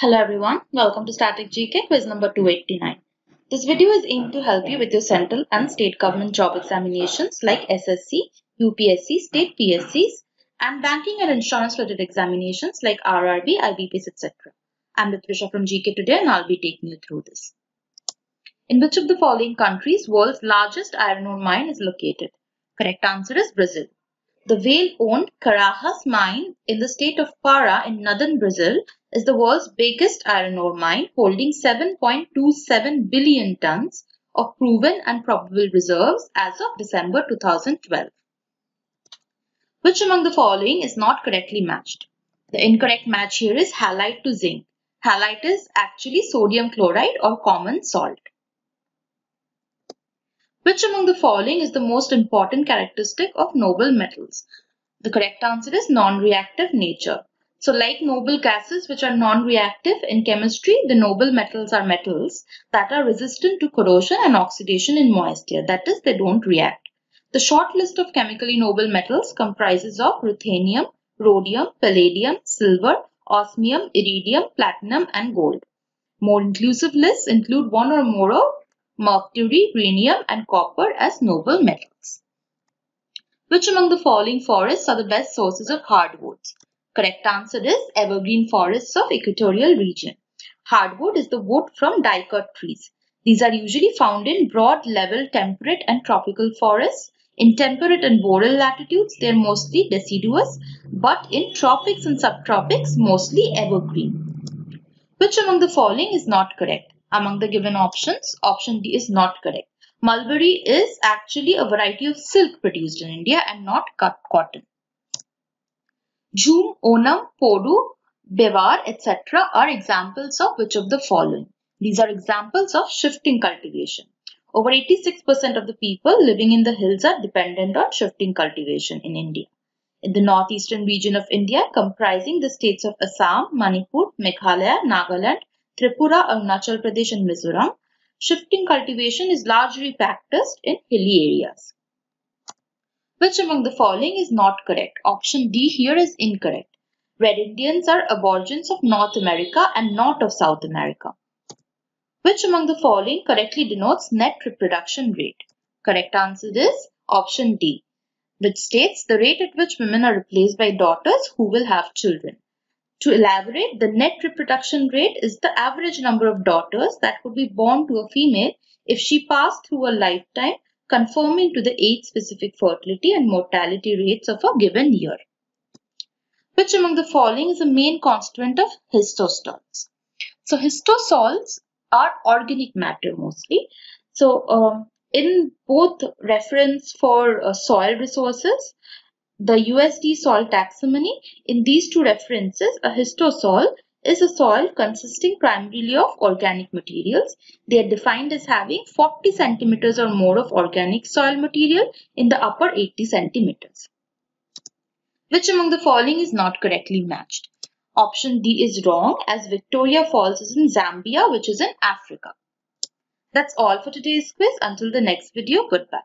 Hello everyone, welcome to Static GK quiz number 289. This video is aimed to help you with your central and state government job examinations like SSC, UPSC, state PSCs and banking and insurance related examinations like RRB, IBPs etc. I'm Trisha from GK today and I'll be taking you through this. In which of the following countries world's largest iron ore mine is located? Correct answer is Brazil. The whale-owned Carajas mine in the state of Para in northern Brazil is the world's biggest iron ore mine, holding 7.27 billion tons of proven and probable reserves as of December 2012. Which among the following is not correctly matched? The incorrect match here is halite to zinc. Halite is actually sodium chloride or common salt. Which among the following is the most important characteristic of noble metals? The correct answer is non-reactive nature. So like noble gases which are non-reactive in chemistry, the noble metals are metals that are resistant to corrosion and oxidation in moisture. That is, they don't react. The short list of chemically noble metals comprises of ruthenium, rhodium, palladium, silver, osmium, iridium, platinum and gold. More inclusive lists include one or more of mercury, rhenium and copper as noble metals. Which among the following forests are the best sources of hardwoods? Correct answer is evergreen forests of equatorial region. Hardwood is the wood from dicot trees. These are usually found in broad, level, temperate and tropical forests. In temperate and boreal latitudes, they are mostly deciduous, but in tropics and subtropics, mostly evergreen. Which among the following is not correct? Among the given options, option D is not correct. Mulberry is actually a variety of silk produced in India and not cotton. Jhum, Onam, Podu, Bevar, etc. are examples of which of the following? These are examples of shifting cultivation. Over 86% of the people living in the hills are dependent on shifting cultivation in India. In the northeastern region of India, comprising the states of Assam, Manipur, Meghalaya, Nagaland, Tripura, Arunachal Pradesh and Mizoram, shifting cultivation is largely practiced in hilly areas. Which among the following is not correct? Option D here is incorrect. Red Indians are aborigines of North America and not of South America. Which among the following correctly denotes net reproduction rate? Correct answer is option D, which states the rate at which women are replaced by daughters who will have children. To elaborate, the net reproduction rate is the average number of daughters that would be born to a female if she passed through a lifetime, conforming to the age-specific fertility and mortality rates of a given year. Which among the following is the main constituent of histosols? So histosols are organic matter mostly. So in both reference for soil resources, the USDA soil taxonomy, in these two references, a histosol is a soil consisting primarily of organic materials. They are defined as having 40 centimeters or more of organic soil material in the upper 80 centimeters. Which among the following is not correctly matched? Option D is wrong, as Victoria Falls is in Zambia, which is in Africa. That's all for today's quiz. Until the next video, goodbye.